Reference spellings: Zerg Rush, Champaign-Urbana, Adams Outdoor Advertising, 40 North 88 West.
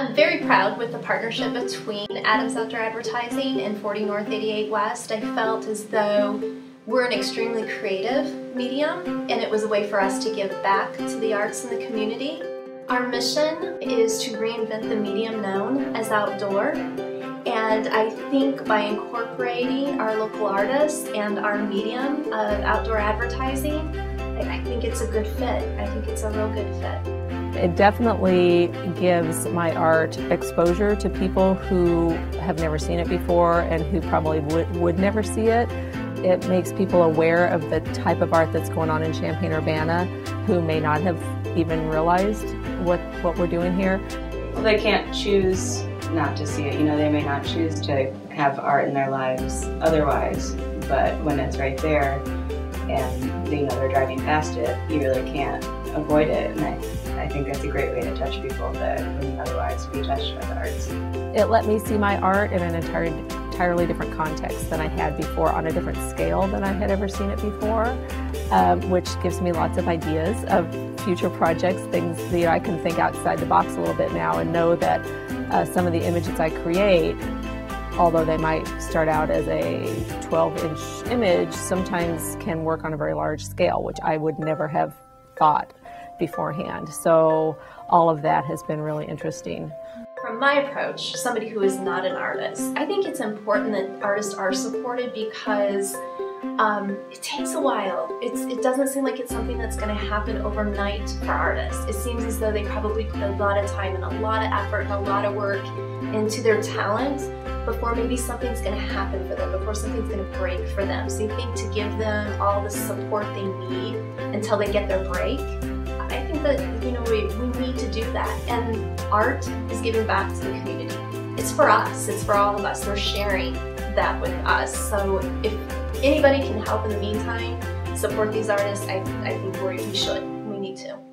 I'm very proud with the partnership between Adams Outdoor Advertising and 40 North 88 West. I felt as though we're an extremely creative medium, and it was a way for us to give back to the arts and the community. Our mission is to reinvent the medium known as outdoor, and I think by incorporating our local artists and our medium of outdoor advertising, I think it's a good fit. I think it's a real good fit. It definitely gives my art exposure to people who have never seen it before and who probably would never see it. It makes people aware of the type of art that's going on in Champaign-Urbana who may not have even realized what we're doing here. Well, they can't choose not to see it. You know, they may not choose to have art in their lives otherwise, but when it's right there, and you know they're driving past it, you really can't avoid it, and I think that's a great way to touch people that wouldn't otherwise be touched by the arts. It let me see my art in an entirely different context than I had before, on a different scale than I had ever seen it before, which gives me lots of ideas of future projects, things that I can think outside the box a little bit now, and know that some of the images I create, although they might start out as a 12-inch image, sometimes can work on a very large scale, which I would never have thought beforehand. So all of that has been really interesting. From my approach, somebody who is not an artist, I think it's important that artists are supported, because it takes a while. It doesn't seem like it's something that's going to happen overnight for artists. It seems as though they probably put a lot of time and a lot of effort and a lot of work into their talent before maybe something's going to happen for them, before something's going to break for them. So you think to give them all the support they need until they get their break, I think that, you know, we need to do that. And art is giving back to the community. It's for us. It's for all of us. We're sharing that with us. So if anybody can help in the meantime, support these artists, I think we should. We need to.